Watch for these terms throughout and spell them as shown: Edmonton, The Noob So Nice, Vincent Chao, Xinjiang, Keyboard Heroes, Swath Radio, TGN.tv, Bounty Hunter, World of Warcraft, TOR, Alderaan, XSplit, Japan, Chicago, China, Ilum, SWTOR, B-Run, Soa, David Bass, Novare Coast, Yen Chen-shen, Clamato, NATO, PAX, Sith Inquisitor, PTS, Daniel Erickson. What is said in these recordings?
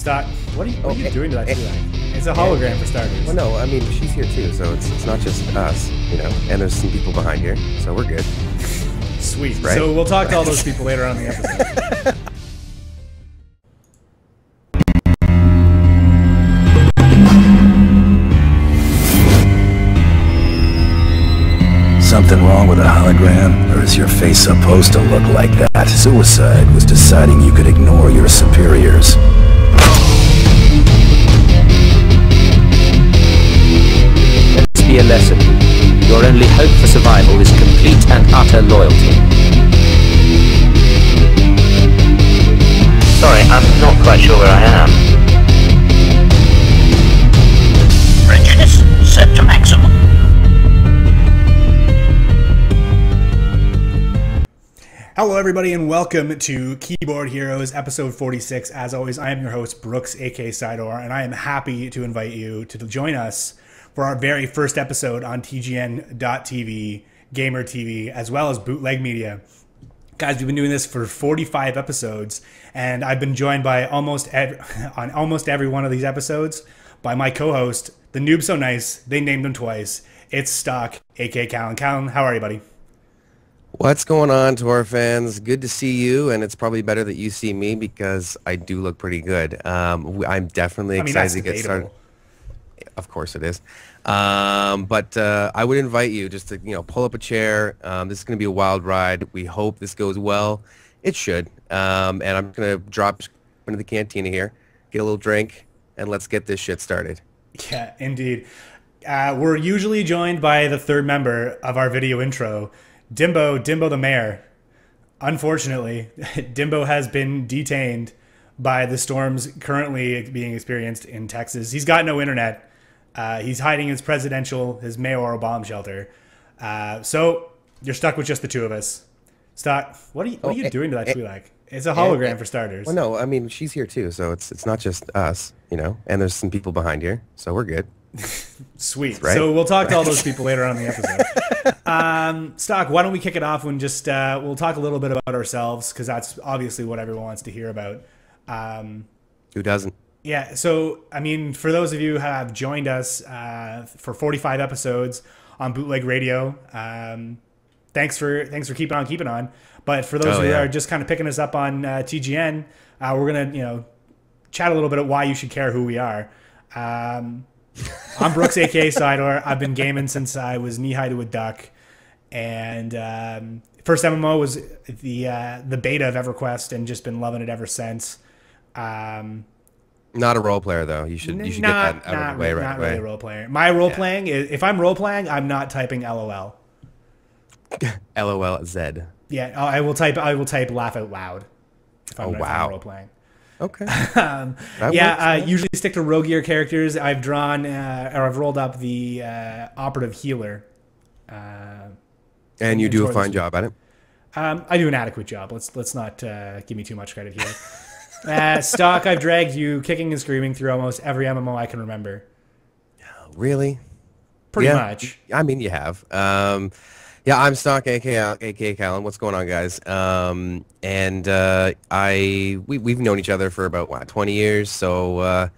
Stock, what are you doing to that T-Line? It's a hologram for starters. Well, no, I mean, she's here too, so it's not just us, you know, and there's some people behind here, so we're good. Sweet. Right? So we'll talk to all those people later on in the episode. Something wrong with a hologram? Or is your face supposed to look like that? Suicide was deciding you could ignore your superiors. Let this be a lesson. Your only hope for survival is complete and utter loyalty. Sorry, I'm not quite sure where I am. Prejudice set to maximum. Hello everybody and welcome to Keyboard Heroes episode 46. As always, I am your host Brooks, aka Sidor, and I am happy to invite you to join us for our very first episode on TGN.tv, Gamer TV, as well as Bootleg Media. Guys, we've been doing this for 45 episodes, and I've been joined by on almost every one of these episodes by my co-host, The Noob So Nice. They named him twice. It's Stock, aka Callan. Callan, how are you, buddy? What's going on, Tor fans? Good to see you, and it's probably better that you see me because I do look pretty good. I'm definitely excited to get started. Of course it is. But I would invite you just to, you know, pull up a chair. This is going to be a wild ride. We hope this goes well. It should. And I'm going to drop into the cantina here, get a little drink, and let's get this shit started. Yeah, indeed. We're usually joined by the third member of our video intro, Dimbo the mayor. Unfortunately, Dimbo has been detained by the storms currently being experienced in Texas. He's got no internet. He's hiding his mayoral bomb shelter. So you're stuck with just the two of us. Stock, what are you doing to that Twi'lek? It's a hologram for starters. Well, no, I mean, she's here too, so it's not just us, you know, and there's some people behind here, so we're good. Sweet. Right? So we'll talk to all those people later on in the episode. Stock, why don't we kick it off and just we'll talk a little bit about ourselves, because that's obviously what everyone wants to hear about. Who doesn't? Yeah. So, I mean, for those of you who have joined us for 45 episodes on Bootleg Radio, thanks for keeping on. But for those who are just kind of picking us up on TGN, we're gonna chat a little bit about why you should care who we are. I'm Brooks, aka Sidor. I've been gaming since I was knee-high to a duck, and first MMO was the beta of EverQuest, and just been loving it ever since. Not a role player though. You should get that out of the way right away. Not really a role player. My role playing is, if I'm role playing, I'm not typing LOL. LOL Z. Yeah, I will type laugh out loud. If I'm role playing. Okay. Usually stick to roguier characters. I've drawn or I've rolled up the operative healer. And you do a fine job at it. I do an adequate job. Let's not give me too much credit here. Stock, I've dragged you kicking and screaming through almost every MMO I can remember. Really? Pretty much. I mean, you have. Yeah, I'm Stock, aka Callan. What's going on, guys? We've known each other for about 20 years. So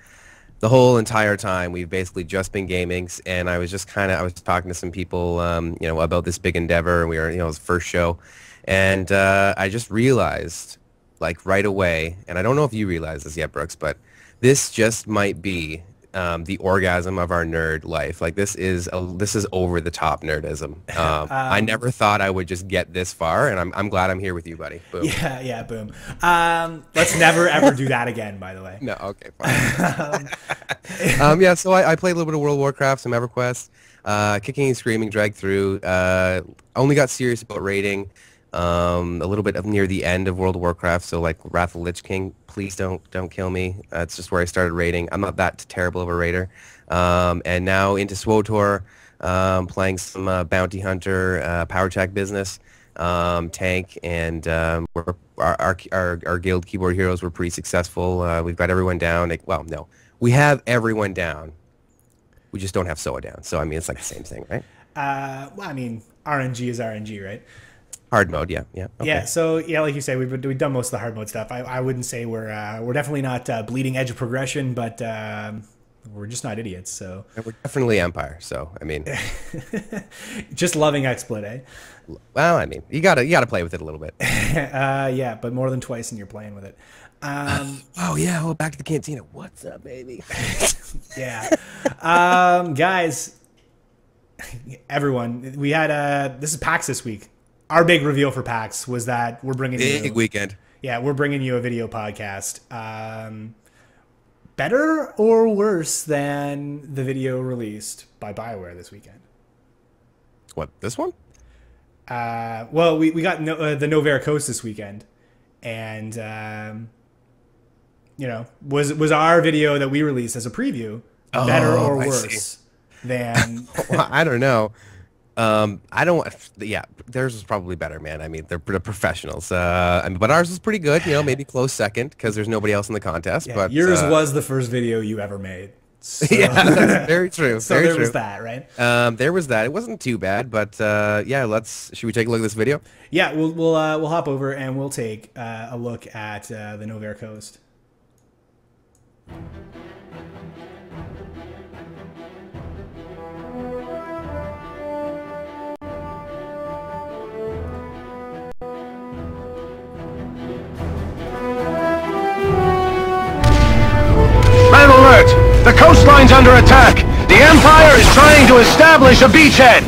the whole entire time we've basically just been gaming. And I was talking to some people, about this big endeavor. We were, it was the first show, and I just realized, like right away, and I don't know if you realize this yet, Brooks, but this just might be the orgasm of our nerd life. Like this is over the top nerdism. I never thought I would just get this far, and I'm glad I'm here with you, buddy. Boom. Yeah, boom. Let's never ever do that again, by the way. No, okay, fine. Yeah, so I played a little bit of World of Warcraft, some EverQuest, kicking and screaming, dragged through. Only got serious about raiding a little bit near the end of World of Warcraft, so like Wrath of the Lich King, please don't kill me. That's just where I started raiding. I'm not that terrible of a raider. And now into SWTOR, playing some bounty hunter, power attack business, tank, and our guild Keyboard Heroes were pretty successful. We've got everyone down. Like, well, no, we have everyone down. We just don't have Soa down. So I mean, it's like the same thing, right? Well, I mean, RNG is RNG, right? Hard mode, yeah. Okay. Yeah, so yeah, like you say, we've done most of the hard mode stuff. I wouldn't say we're definitely not bleeding edge of progression, but we're just not idiots. So and we're definitely Empire. So I mean, just loving XSplit, eh? Well, I mean, you gotta play with it a little bit. Yeah, but more than twice, and you're playing with it. Oh yeah, well, back to the cantina. What's up, baby? Yeah, guys, everyone, we had this is PAX this week. Our big reveal for PAX was that we're bringing you... Big weekend. Yeah, we're bringing you a video podcast. Better or worse than the video released by BioWare this weekend? What, this one? Well, we got the Novare Coast this weekend. And, you know, was our video that we released as a preview better or worse than... Well, I don't know. I don't, yeah, theirs was probably better, man. I mean, they're professionals, I mean, but ours was pretty good, you know, maybe close second because there's nobody else in the contest, yeah, but yours was the first video you ever made. So. Yeah, that's very true. So very true. Was that, right? There was that. It wasn't too bad, but, yeah, should we take a look at this video? Yeah, we'll hop over and we'll take a look at, the Novare Coast. The coastline's under attack! The Empire is trying to establish a beachhead!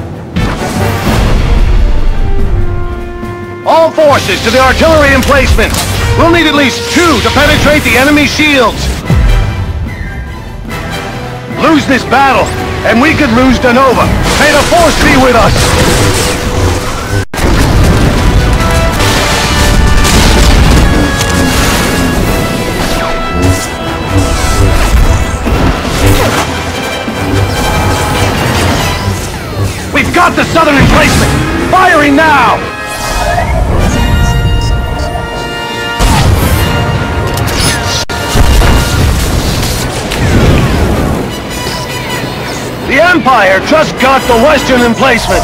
All forces to the artillery emplacements! We'll need at least 2 to penetrate the enemy shields! Lose this battle, and we could lose Denova! May the Force be with us! Got the southern emplacement! Firing now! The Empire just got the western emplacement!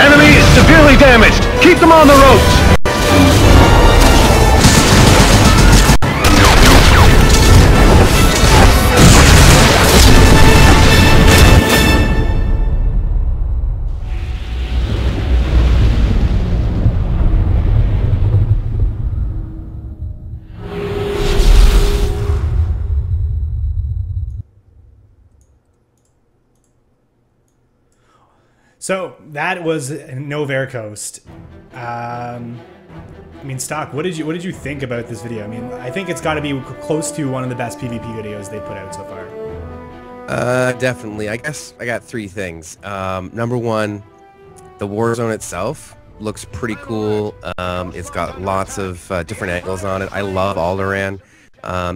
Enemy is severely damaged! Keep them on the ropes! So that was Novare Coast. I mean, Stock, what did you think about this video? I mean, I think it's got to be close to one of the best PvP videos they put out so far. Definitely. I guess I got 3 things. Number 1, the Warzone itself looks pretty cool. It's got lots of different angles on it. I love Alderaan.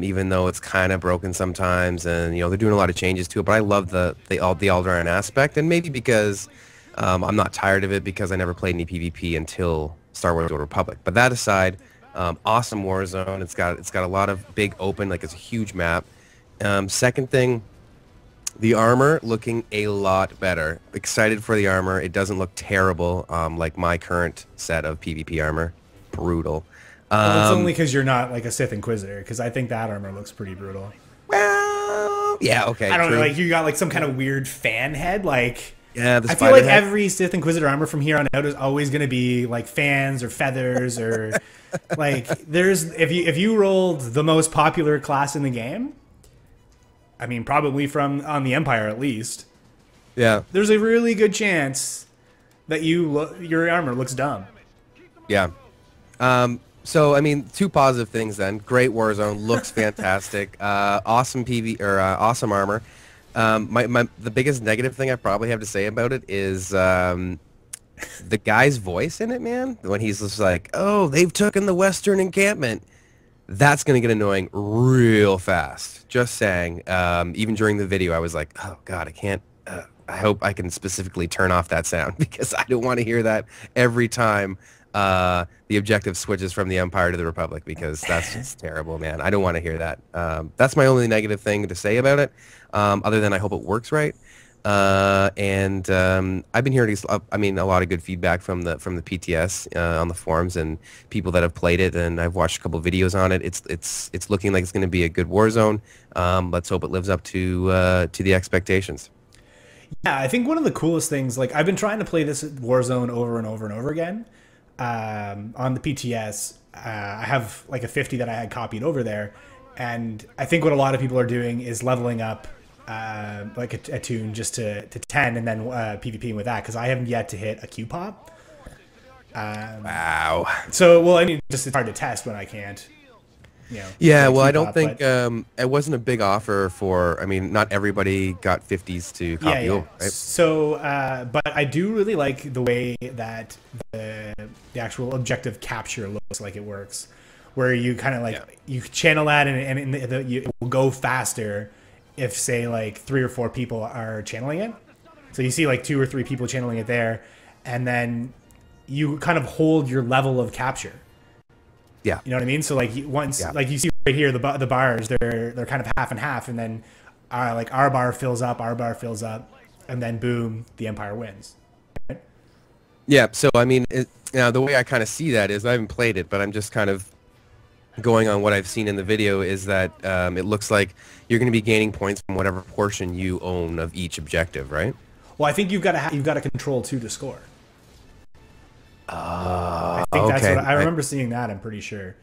Even though it's kind of broken sometimes, and you know they're doing a lot of changes to it, but I love the Alderaan aspect, and maybe because I'm not tired of it because I never played any PvP until Star Wars: The Old Republic. But that aside, awesome Warzone. It's got a lot of big open, like it's a huge map. Second thing, the armor looking a lot better. Excited for the armor. It doesn't look terrible like my current set of PvP armor. Brutal. Well, it's only because you're not like a Sith Inquisitor, because I think that armor looks pretty brutal. Well, yeah, okay. I don't know, like you got like some kind of weird fan head, like yeah. I feel like every Sith Inquisitor armor from here on out is always going to be like fans or feathers or like there's if you rolled the most popular class in the game, I mean probably from on the Empire at least. Yeah. There's a really good chance that your armor looks dumb. Yeah. So, I mean, 2 positive things then. Great Warzone, looks fantastic. Awesome PV, or awesome armor. The biggest negative thing I probably have to say about it is the guy's voice in it, man. When he's just like, oh, they've taken the western encampment. That's going to get annoying real fast. Just saying. Even during the video, I was like, oh, God, I can't. I hope I can specifically turn off that sound because I don't want to hear that every time the objective switches from the Empire to the Republic, because that's just terrible, man. I don't want to hear that. That's my only negative thing to say about it, other than I hope it works right. I've been hearing, I mean, a lot of good feedback from the PTS on the forums and people that have played it, and I've watched a couple videos on it. It's looking like it's going to be a good Warzone. Let's hope it lives up to the expectations. Yeah, I think one of the coolest things, like, I've been trying to play this Warzone over and over and over again on the PTS. I have like a 50 that I had copied over there, and I think what a lot of people are doing is leveling up like a tune just to 10 and then PvPing with that, because I haven't yet to hit a Q pop. Wow. So, well, I mean, just it's hard to test when I can't. You know, yeah, well, I don't think it wasn't a big offer for, I mean, not everybody got 50s to copy over, right? So, but I do really like the way that the actual objective capture looks like it works, where you kind of like, you channel that and it will go faster if, say, like 3 or 4 people are channeling it. So you see like 2 or 3 people channeling it there, and then you kind of hold your level of capture. Yeah, you know what I mean. So like once, like you see right here, the bars, they're kind of half and half, and then like our bar fills up, and then boom, the Empire wins. Right? Yeah. So I mean, now the way I kind of see that is, I haven't played it, but I'm just kind of going on what I've seen in the video, is that it looks like you're going to be gaining points from whatever portion you own of each objective, right? Well, I think you've got to control 2 to score. I think that's what I remember seeing that, I'm pretty sure.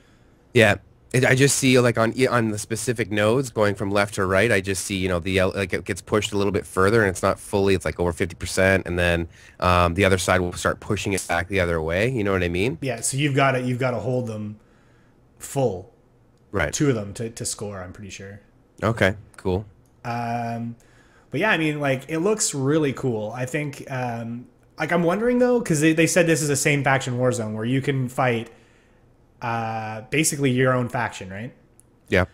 Yeah, I just see like on the specific nodes going from left to right, I just see, you know, like it gets pushed a little bit further, and it's not fully, it's like over 50%, and then the other side will start pushing it back the other way. You know what I mean? Yeah. So you've got to hold them full, right? 2 of them to score, I'm pretty sure. Okay, cool. But yeah, I mean, like, it looks really cool. I think. Like, I'm wondering, though, because they said this is a same faction Warzone where you can fight basically your own faction, right? Yeah.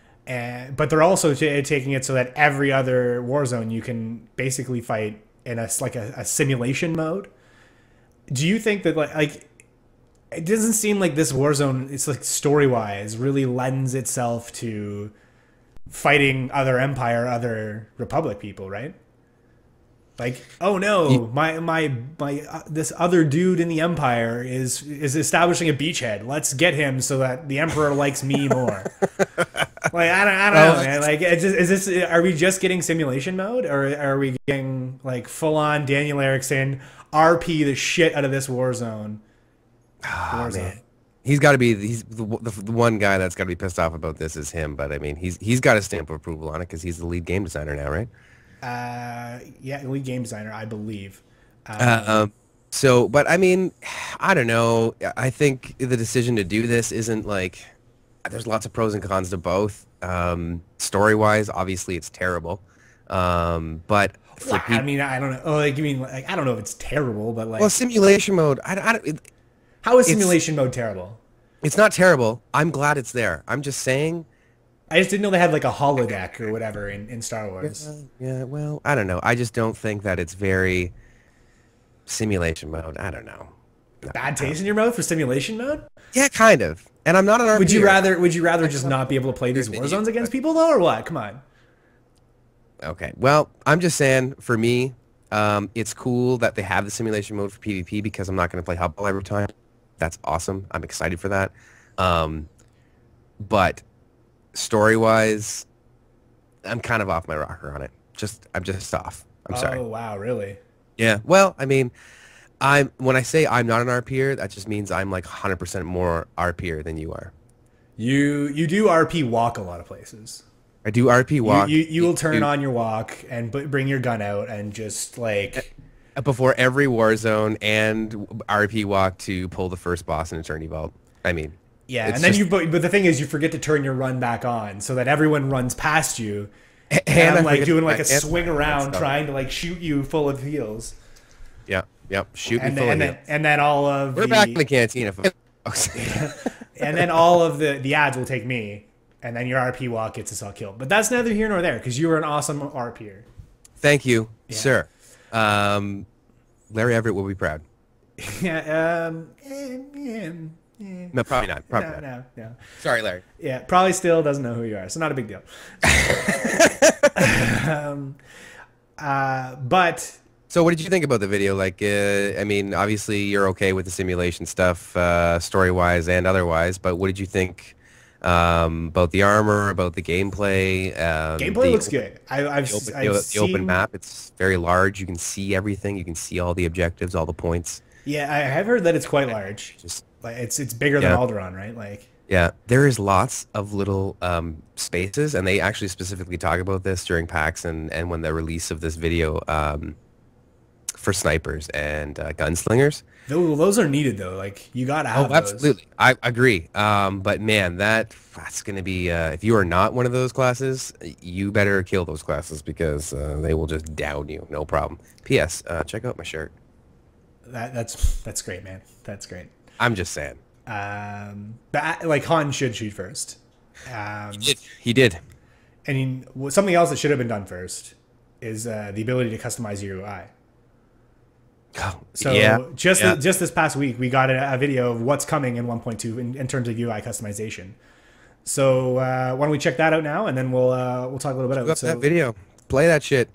But they're also taking it so that every other Warzone you can basically fight in a simulation mode. Do you think that, like it doesn't seem like this Warzone, it's like story-wise, really lends itself to fighting other Empire, other Republic people, right? Like, oh no, this other dude in the Empire is establishing a beachhead. Let's get him so that the Emperor likes me more. Like, I don't know, man. Like, are we just getting simulation mode, or are we getting like full on Daniel Erickson RP the shit out of this Warzone? Oh, man. He's got to be the one guy that's got to be pissed off about this is him. But I mean, he's got a stamp of approval on it because he's the lead game designer now, right? Yeah, lead game designer, I believe. So, but I mean, I don't know. I think the decision to do this isn't like, there's lots of pros and cons to both. Story-wise, obviously, it's terrible. But well, I mean, I don't know. Oh, like, you mean, like, I don't know if it's terrible, but like, well, simulation mode. How is simulation mode terrible? It's not terrible. I'm glad it's there. I'm just saying. I just didn't know they had like a holodeck or whatever in Star Wars. Yeah, well, I don't know. I just don't think that it's very simulation mode. I don't know. Bad taste in your mouth for simulation mode? Yeah, kind of. And I'm not an RP. Would you rather just not be able to play these Warzones against people though, or what? Come on. Okay. Well, I'm just saying, for me, it's cool that they have the simulation mode for PvP, because I'm not going to play Hubbell every time. That's awesome. I'm excited for that. But story-wise, I'm kind of off my rocker on it. I'm just off. I'm sorry. Oh, wow, really? Yeah. Well, I mean, when I say I'm not an RPer, that just means I'm like 100% more RPer than you are. You do RP walk a lot of places. I do RP walk. You will turn on your walk and bring your gun out and just like... Before every Warzone and RP walk to pull the first boss in Eternity Vault. I mean... Yeah, it's and then but the thing is, you forget to turn your run back on so that everyone runs past you, and I'm like doing like a swing around trying to like shoot you full of heals. Yeah, yep, shoot me full of heals. And then all of we're back in the cantina. And then all of the ads will take me, and then your RP walk gets us all killed. But that's neither here nor there, because you were an awesome RPer. Thank you, sir. Larry Everett will be proud. Yeah. No, probably not. Probably not. No. Sorry, Larry. Yeah, probably still doesn't know who you are, so not a big deal. But so, what did you think about the video? Like, I mean, obviously, you're okay with the simulation stuff, story-wise and otherwise. But what did you think about the armor, about the gameplay? Gameplay looks good. I've seen the open map. It's very large. You can see everything. You can see all the objectives, all the points. Yeah, I have heard that it's quite large. Just like it's bigger than Alderaan, right? Like yeah, there is lots of little spaces, and they actually specifically talk about this during PAX and when the release of this video for snipers and gunslingers. Those are needed though. Like you gotta have those. Absolutely, I agree. But man, that's gonna be if you are not one of those classes, you better kill those classes because they will just down you, no problem. P.S. Check out my shirt. That's great, man. That's great. I'm just saying. But like Han should shoot first. He did. And something else that should have been done first is the ability to customize your UI. Oh, so yeah. Just this past week, we got a video of what's coming in 1.2 in terms of UI customization. So why don't we check that out now, and then we'll talk a little bit about that video. Play that shit.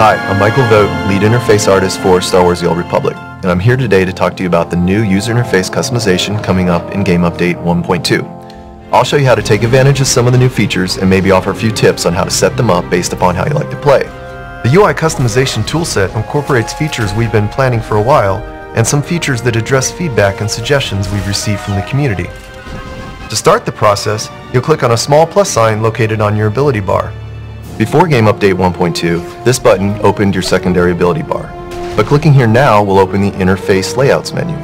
Hi, I'm Michael Vogt, lead interface artist for Star Wars: The Old Republic, and I'm here today to talk to you about the new user interface customization coming up in Game Update 1.2. I'll show you how to take advantage of some of the new features and maybe offer a few tips on how to set them up based upon how you like to play. The UI customization toolset incorporates features we've been planning for a while and some features that address feedback and suggestions we've received from the community. To start the process, you'll click on a small plus sign located on your ability bar. Before Game Update 1.2, this button opened your secondary ability bar, but clicking here now will open the Interface Layouts menu.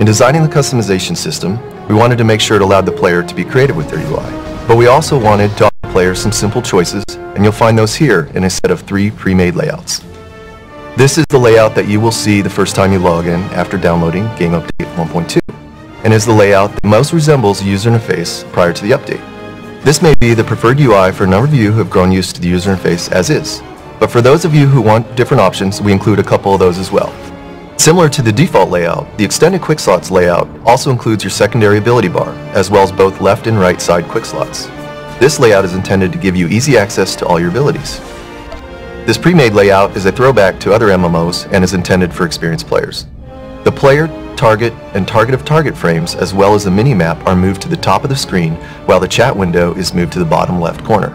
In designing the customization system, we wanted to make sure it allowed the player to be creative with their UI, but we also wanted to offer players some simple choices, and you'll find those here in a set of 3 pre-made layouts. This is the layout that you will see the first time you log in after downloading Game Update 1.2, and is the layout that most resembles the user interface prior to the update. This may be the preferred UI for a number of you who have grown used to the user interface as is, but for those of you who want different options, we include a couple of those as well. Similar to the default layout, the extended quick slots layout also includes your secondary ability bar, as well as both left and right side quick slots. This layout is intended to give you easy access to all your abilities. This pre-made layout is a throwback to other MMOs and is intended for experienced players. The player, target, and target of target frames, as well as the minimap, are moved to the top of the screen, while the chat window is moved to the bottom left corner.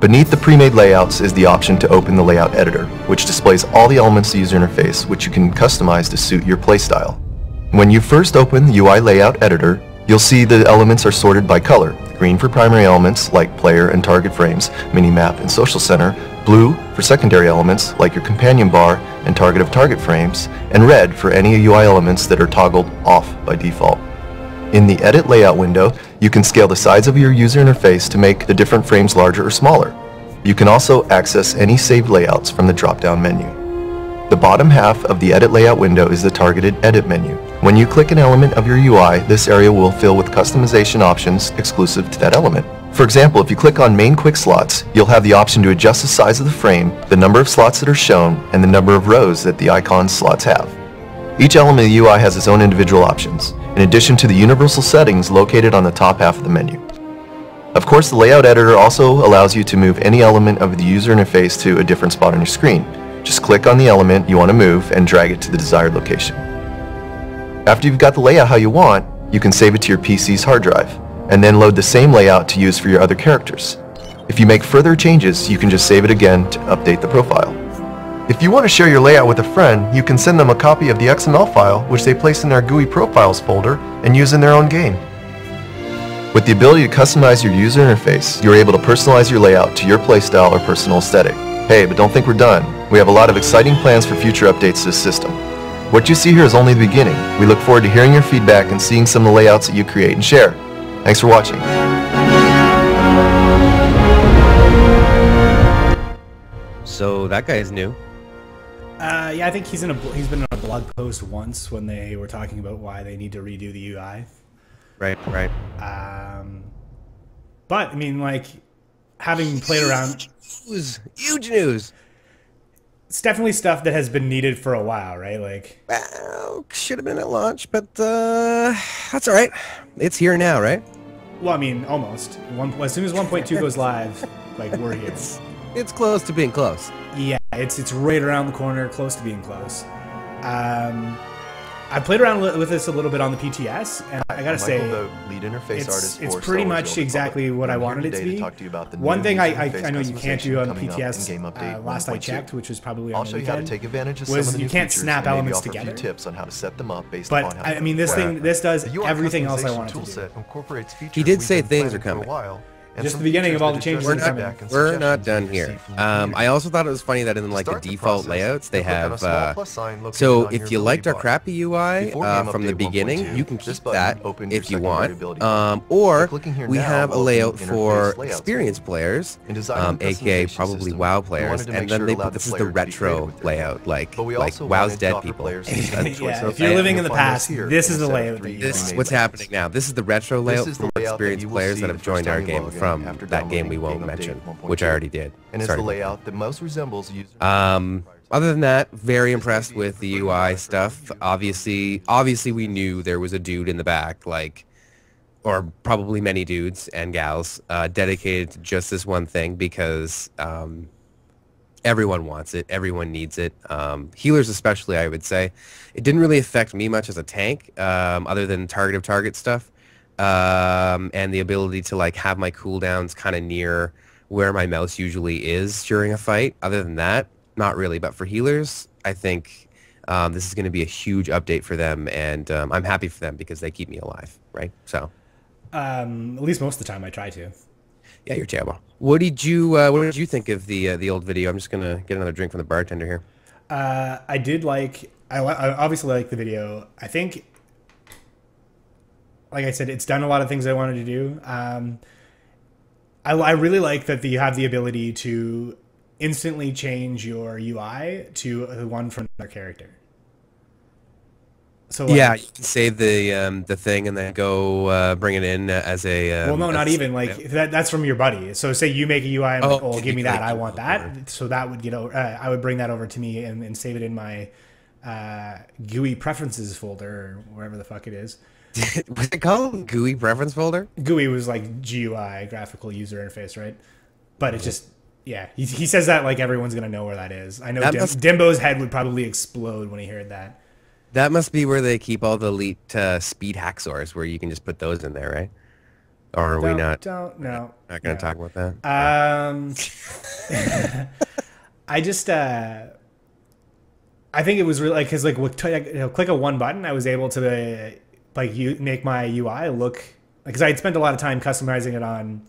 Beneath the pre-made layouts is the option to open the layout editor, which displays all the elements of the user interface, which you can customize to suit your playstyle. When you first open the UI layout editor, you'll see the elements are sorted by color, green for primary elements like player and target frames, minimap and social center, blue for secondary elements like your companion bar and target of target frames, and red for any UI elements that are toggled off by default. In the Edit Layout window, you can scale the size of your user interface to make the different frames larger or smaller. You can also access any saved layouts from the drop-down menu. The bottom half of the Edit Layout window is the targeted Edit menu. When you click an element of your UI, this area will fill with customization options exclusive to that element. For example, if you click on main quick slots, you'll have the option to adjust the size of the frame, the number of slots that are shown, and the number of rows that the icon slots have. Each element of the UI has its own individual options, in addition to the universal settings located on the top half of the menu. Of course, the layout editor also allows you to move any element of the user interface to a different spot on your screen. Just click on the element you want to move and drag it to the desired location. After you've got the layout how you want, you can save it to your PC's hard drive, and then load the same layout to use for your other characters. If you make further changes, you can just save it again to update the profile. If you want to share your layout with a friend, you can send them a copy of the XML file, which they place in their GUI profiles folder and use in their own game. With the ability to customize your user interface, you're able to personalize your layout to your playstyle or personal aesthetic. Hey, but don't think we're done. We have a lot of exciting plans for future updates to this system. What you see here is only the beginning. We look forward to hearing your feedback and seeing some of the layouts that you create and share. Thanks for watching. So that guy is new. Yeah, I think he's been in a blog post once when they were talking about why they need to redo the UI. Right, right. But I mean, like, having played around, huge news. It's definitely stuff that has been needed for a while, right? Like, well, should have been at launch, but that's all right. It's here now, right? Well, I mean, almost. As soon as 1.2 goes live, like, we're here. It's close to being close. Yeah, it's right around the corner, close to being close. I played around with this a little bit on the PTS, and I gotta say, the lead interface artist, it's pretty much exactly what I wanted it to be. One thing I know you can't do on the PTS, last I checked, which was probably on the weekend, was you can't snap elements together. But I mean, this does everything else I wanted to do. He did say things are coming. Just the beginning of all the changes. We're not done here. I also thought it was funny that in like the default layouts they have. So if you liked our crappy UI from the beginning, you can keep that if you want. Or we have a layout for experienced players, aka probably WoW players, and then they put this is the retro layout, like WoW's dead people. Yeah, if you're living in the past, this is the layout. This is what's happening now. This is the retro layout for experienced players that have joined our game. From after that game we won't mention, which I already did. And it's the layout that most resembles user. Other than that, very impressed with the UI stuff. Obviously we knew there was a dude in the back, like, or probably many dudes and gals, dedicated to just this one thing because everyone wants it, everyone needs it. Healers especially, I would say. It didn't really affect me much as a tank, other than target of target stuff. And the ability to like have my cooldowns kind of near where my mouse usually is during a fight. Other than that, not really. But for healers, I think this is going to be a huge update for them, and I'm happy for them because they keep me alive, right? So, at least most of the time, I try to. Yeah, you're terrible. What did you think of the old video? I'm just gonna get another drink from the bartender here. I did like. I obviously like the video. I think. Like I said, it's done a lot of things I wanted to do. I really like that you have the ability to instantly change your UI to the one from another character. So like, yeah, you can save the thing and then go bring it in as a. Well, no, not even like that's from your buddy. So say you make a UI and like, oh, give me that. I want that. So that would get over. I would bring that over to me and save it in my GUI preferences folder or wherever the fuck it is. Was it called GUI preference folder? GUI was like GUI, graphical user interface, right? But it's just, yeah. He says that like everyone's gonna know where that is. I know Dimbo's head would probably explode when he heard that. That must be where they keep all the elite speed hacksaws, where you can just put those in there, right? Or are we not? Not gonna talk about that. I just. I think it was really like because like with click of one button, I was able to. Like you make my UI look, because I had spent a lot of time customizing it on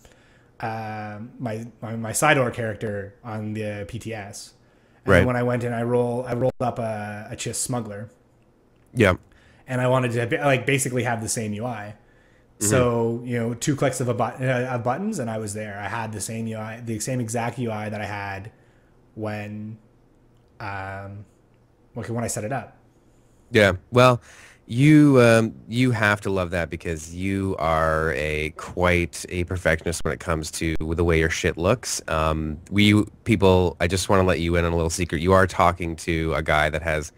my Sidor character on the PTS. And right. When I went in, I rolled up a Chiss smuggler. Yeah. And I wanted to like basically have the same UI. Mm-hmm. So you know, 2 clicks of buttons, and I was there. I had the same UI, the same exact UI that I had when I set it up. Yeah. Well. You have to love that because you are quite a perfectionist when it comes to the way your shit looks. I just want to let you in on a little secret. You are talking to a guy that has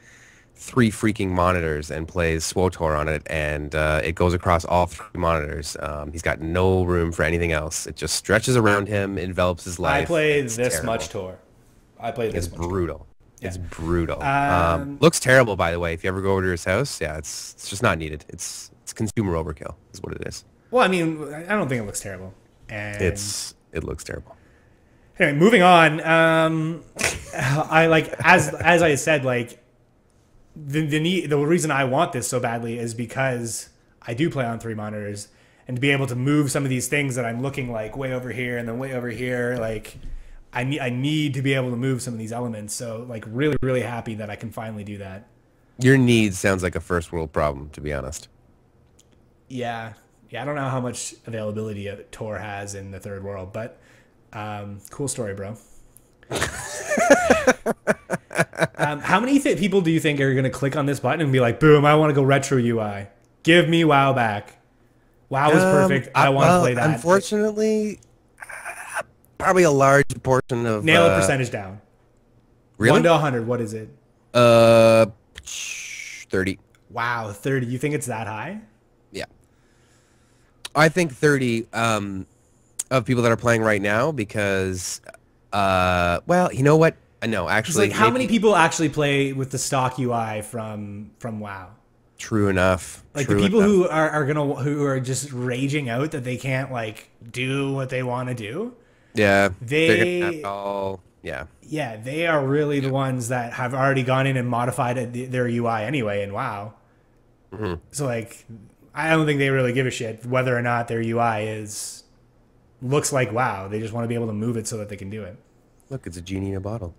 3 freaking monitors and plays SWTOR on it, and it goes across all 3 monitors. He's got no room for anything else. It just stretches around him, envelops his life. I play this terrible. Much TOR. I play this. It's much brutal. Tour. Yeah. It's brutal. Looks terrible, by the way. If you ever go over to his house, yeah, it's just not needed. It's consumer overkill, is what it is. Well, I mean, I don't think it looks terrible. And it looks terrible. Anyway, moving on. I like as I said, like the reason I want this so badly is because I do play on 3 monitors, and to be able to move some of these things that I'm looking like way over here and then way over here, like. I need to be able to move some of these elements, so like really, really happy that I can finally do that. Your need sounds like a first world problem, to be honest. Yeah, yeah. I don't know how much availability Tor has in the third world, but cool story, bro. How many people do you think are going to click on this button and be like, boom, I want to go retro UI. Give me WoW back. WoW is perfect. I want to play that. Unfortunately, probably a large portion of... Nail a percentage down. Really? 1 to 100, what is it? 30. Wow, 30. You think it's that high? Yeah. I think 30 of people that are playing right now because... well, you know what? No, actually. Like, how many people actually play with the stock UI from WoW? True enough. Like the people who are just raging out that they can't like do what they want to do. Yeah. They all yeah. Yeah, they are really the ones that have already gone in and modified their UI anyway in WoW. Mm-hmm. So like, I don't think they really give a shit whether or not their UI looks like WoW. They just want to be able to move it so that they can do it. Look, it's a genie in a bottle.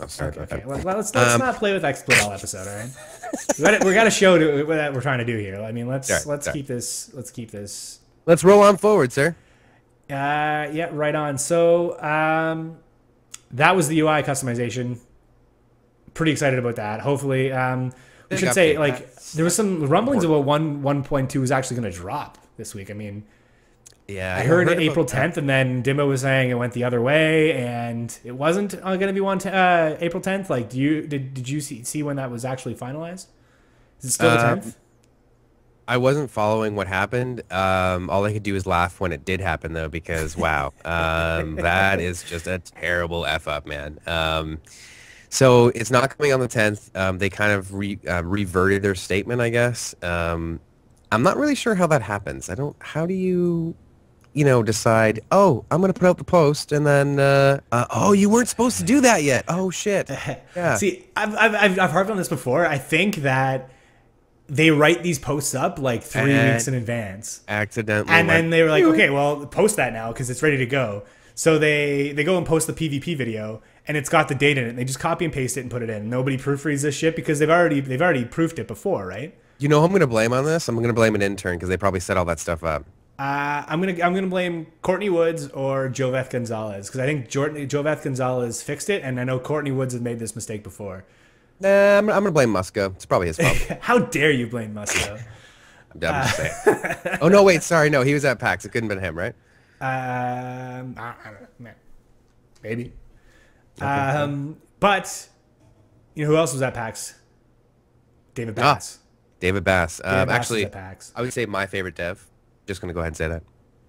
I'm sorry about that. Well, let's not play with XSplit all episode, all right? We got a show that we're trying to do here. I mean, let's keep this. Let's roll on forward, sir. Yeah, right on. So that was the UI customization. Pretty excited about that. Hopefully, we should say like there was some rumblings about 1.2 was actually going to drop this week. I mean. Yeah, I heard April 10th, and then Dimbo was saying it went the other way, and it wasn't going to be April 10th. Like, did you see when that was actually finalized? Is it still the 10th? I wasn't following what happened. All I could do is laugh when it did happen, though, because wow, that is just a terrible f up, man. So it's not coming on the 10th. They kind of reverted their statement, I guess. I'm not really sure how that happens. I don't. How do you? You know, decide, oh, I'm going to put out the post, and then, oh, you weren't supposed to do that yet. Oh, shit. Yeah. See, I've harped on this before. I think that they write these posts up, like, 3 weeks in advance. Accidentally. And then they were like, okay, well, post that now, because it's ready to go. So they go and post the PvP video, and it's got the date in it, and they just copy and paste it and put it in. Nobody proofreads this shit, because they've already proofed it before, right? You know who I'm going to blame on this? I'm going to blame an intern, because they probably set all that stuff up. I'm gonna blame Courtney Woods or Joveth Gonzalez, because I think Joveth Gonzalez fixed it, and I know Courtney Woods has made this mistake before. Nah, I'm gonna blame Musco. It's probably his fault. How dare you blame Musco? I'm done to say. Oh no, wait, sorry, no, he was at PAX. It couldn't have been him, right? I don't know. Maybe. Okay. But you know who else was at PAX? David Bass. David Bass. David Bass actually, was at PAX. I would say my favorite dev. Just gonna go ahead and say that.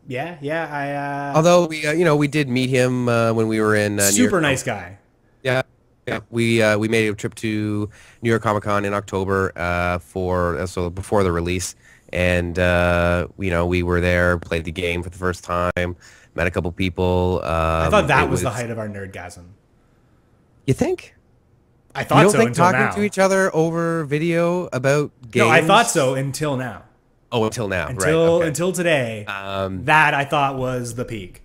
Yeah. Although we, you know, we did meet him when we were in. Super nice guy. Yeah. We made a trip to New York Comic Con in October so before the release, and you know, we were there, played the game for the first time, met a couple people. I thought that was the height of our nerdgasm. You think? I thought so. You don't think until talking now. To each other over video about games? No, I thought so until now. Oh, until now, right? Okay. Until today, that I thought was the peak.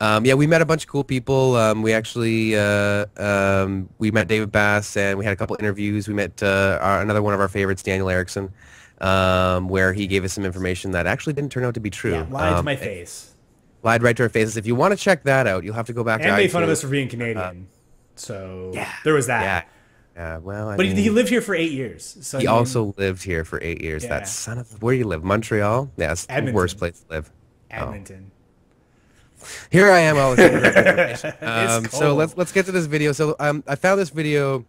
Yeah, we met a bunch of cool people. We actually we met David Bass, and we had a couple interviews. We met another one of our favorites, Daniel Erickson, where he gave us some information that actually didn't turn out to be true. Yeah, lied to my face. Lied right to our faces. If you want to check that out, you'll have to go back. And to made iTunes. Fun of us for being Canadian. So yeah, there was that. Yeah. Well, I mean, he lived here for 8 years. So he also lived here for 8 years. Yeah. That son of where you live, Montreal. Yeah, that's Edmonton. The worst place to live. Edmonton. Oh. Here I am. Always so let's get to this video. So I found this video,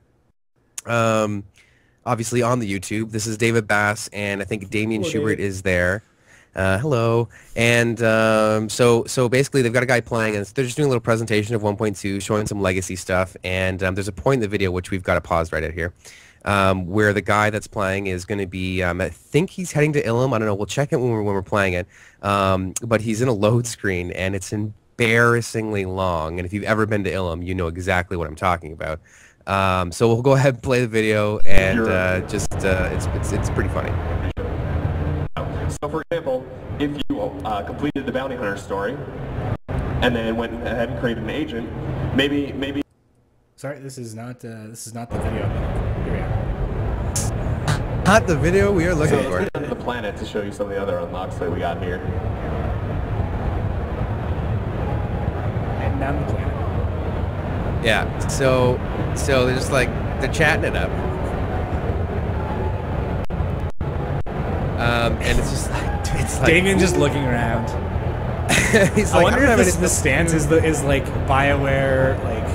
obviously on the YouTube. This is David Bass, and I think Damien Schubert is there. Hello. And so basically they've got a guy playing, and they're just doing a little presentation of 1.2, showing some legacy stuff. And there's a point in the video, which we've got to pause right at here, where the guy that's playing is going to be, I think he's heading to Ilum. I don't know. We'll check it when we're playing it. But he's in a load screen, and it's embarrassingly long. And if you've ever been to Ilum, you know exactly what I'm talking about. So we'll go ahead and play the video, and it's pretty funny. So, for example, if you completed the bounty hunter story and then went ahead and created an agent, maybe. Sorry, this is not the video. Here we are. Not the video we are looking for. The planet to show you some of the other unlocks that we got here. And now the planet. Yeah. So they're just like, they're chatting it up. And it's just like, it's like Damien just looking around. He's like, I wonder if the stance is like BioWare, like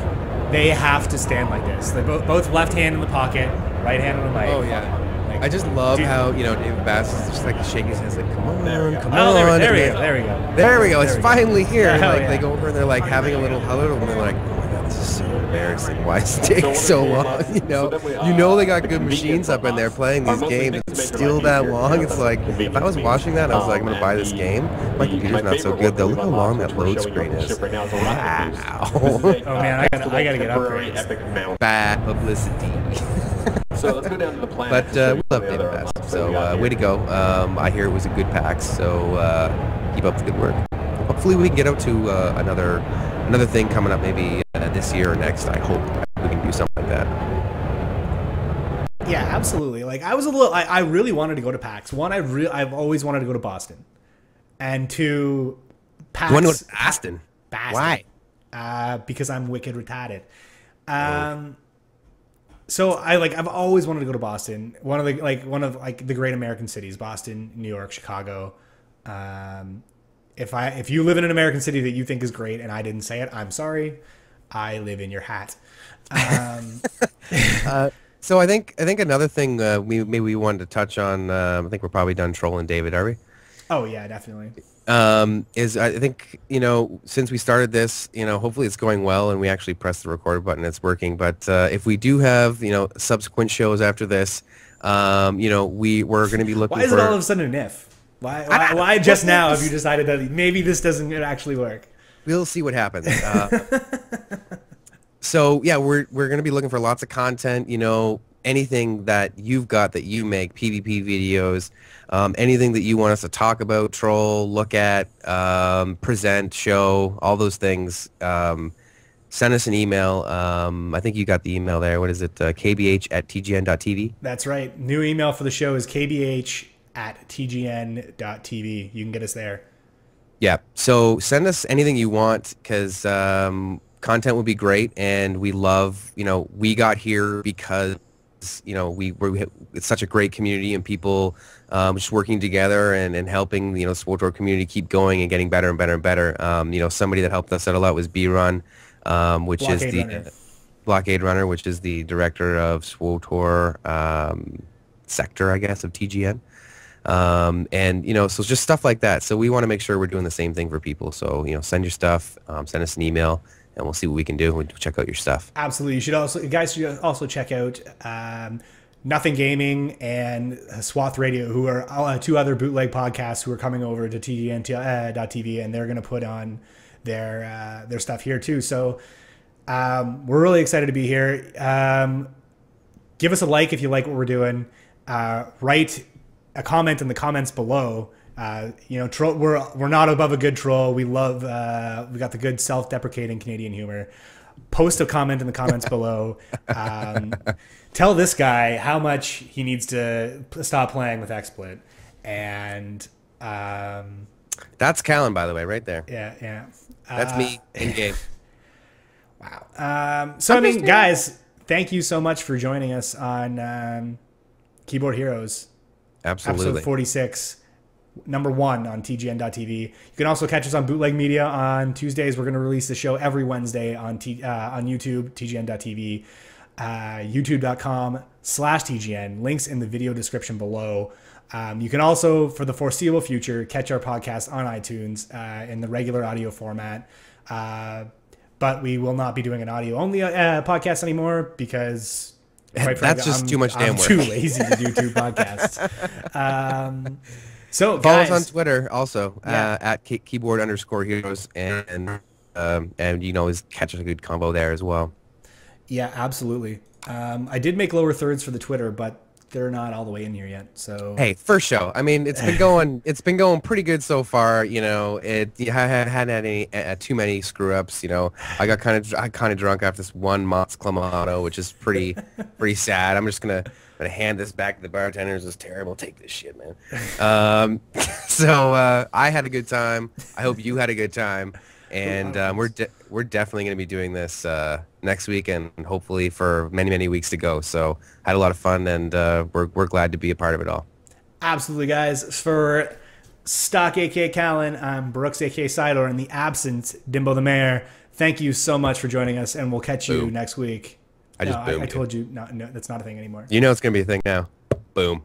they have to stand like this. They both left hand in the pocket, right hand on the mic. Oh yeah. I just love how, you know, David Bass is just like shaking his hands, like, come on, come on. Oh, there we go. It's finally here. And, like, they go over and they're like having a little huddle, and they're like, oh my god, this is so embarrassing. Why is it taking so long? You know they got good machines up in there playing these games. It's still that long. It's like, if I was watching that, I was like, I'm gonna buy this game. My computer's not so good though. Look how long that load screen is. Wow. Oh man, I gotta get upgrades. Bad publicity. So let's go down to the planet. But we love David Bass, so way to go. I hear it was a good PAX, so keep up the good work. Hopefully we can get out to another thing coming up maybe this year or next. I hope we can do something like that. Yeah, absolutely. Like I was a little, I really wanted to go to PAX. One, I've always wanted to go to Boston, and two, PAX. You want to go to Aston? Boston. Why? Because I'm wicked retarded. So I've always wanted to go to Boston, one of the great American cities, Boston, New York, Chicago. If you live in an American city that you think is great and I didn't say it, I'm sorry. I live in your hat. So I think another thing we wanted to touch on. I think we're probably done trolling David, are we? Oh yeah, definitely. Is I think, you know, since we started this, you know, hopefully it's going well and we actually press the record button, it's working. But if we do have, you know, subsequent shows after this, you know, we're going to be looking. Why is it all of a sudden an if? Why just now have you decided that maybe this doesn't actually work? We'll see what happens. So yeah, we're going to be looking for lots of content, you know. Anything that you've got that you make, PvP videos, anything that you want us to talk about, troll, look at, present, show, all those things, send us an email. I think you got the email there. What is it? kbh@tgn.tv. That's right. New email for the show is kbh@tgn.tv. You can get us there. Yeah. So send us anything you want, because content would be great, and we love, you know, we got here because, you know, it's such a great community, and people just working together and helping, you know, SWTOR community keep going and getting better and better and better. You know, somebody that helped us out a lot was B-Run, which is the Blockade Runner, which is the director of SWTOR sector, I guess, of TGN. And, you know, so just stuff like that. So we want to make sure we're doing the same thing for people. So, you know, send your stuff, send us an email, and we'll see what we can do. We'll check out your stuff. Absolutely. You guys should also check out Nothing Gaming and Swath Radio, who are two other bootleg podcasts who are coming over to TGN.tv, and they're going to put on their stuff here too. So we're really excited to be here. Give us a like if you like what we're doing. Write a comment in the comments below. You know, troll, we're not above a good troll. We love, we got the good self-deprecating Canadian humor. Post a comment in the comments below. Tell this guy how much he needs to stop playing with XSplit. And that's Callan, by the way, right there. Yeah, yeah. That's me in game. Wow. So I mean, guys, thank you so much for joining us on Keyboard Heroes. Absolutely. Episode 46. #1 on TGN.tv. You can also catch us on Bootleg Media on Tuesdays. We're going to release the show every Wednesday on YouTube, TGN.tv, youtube.com/TGN. Links in the video description below. You can also, for the foreseeable future, catch our podcast on iTunes in the regular audio format. But we will not be doing an audio-only podcast anymore, because... That's just too much damn work. I'm too lazy to do two podcasts. So follow us on Twitter also, at keyboard_heroes, and you can always catch a good combo there as well. Yeah, absolutely. I did make lower thirds for the Twitter, but they're not all the way in here yet. So hey, first show. I mean, it's been going pretty good so far. You know, I hadn't had any too many screw ups. You know, I got kind of drunk after this one Mott's Clamato, which is pretty sad. I'm just gonna hand this back to the bartenders. It's terrible. Take this shit, man. So I had a good time. I hope you had a good time. And we're definitely going to be doing this next week and hopefully for many, many weeks to go. So had a lot of fun, and we're glad to be a part of it all. Absolutely, guys. For Stock, a.k.a. Callan, I'm Brooks, a.k.a. Sidor, and the absent Dimbo the Mayor. Thank you so much for joining us, and we'll catch you next week. I told you, no, that's not a thing anymore. You know it's going to be a thing now. Boom.